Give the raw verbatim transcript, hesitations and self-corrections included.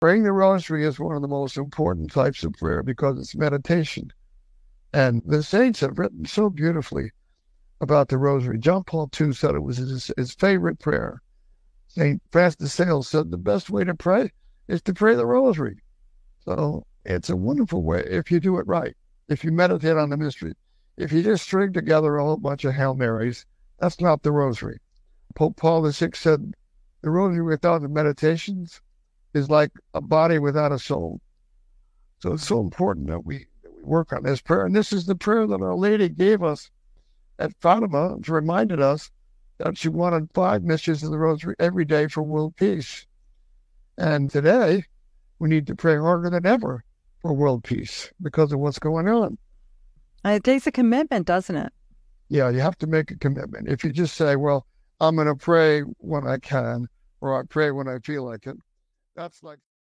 Praying the rosary is one of the most important types of prayer because it's meditation. And the saints have written so beautifully about the rosary. John Paul the Second said it was his, his favorite prayer. Saint Francis de Sales said the best way to pray is to pray the rosary. So it's a wonderful way if you do it right, if you meditate on the mystery. If you just string together a whole bunch of Hail Marys, that's not the rosary. Pope Paul the Sixth said the rosary without the meditations is like a body without a soul. So it's so important that we, that we work on this prayer. And this is the prayer that Our Lady gave us at Fatima, which reminded us that she wanted five mysteries of the rosary every day for world peace. And today, we need to pray harder than ever for world peace because of what's going on. It takes a commitment, doesn't it? Yeah, you have to make a commitment. If you just say, well, I'm going to pray when I can, or I pray when I feel like it, that's like...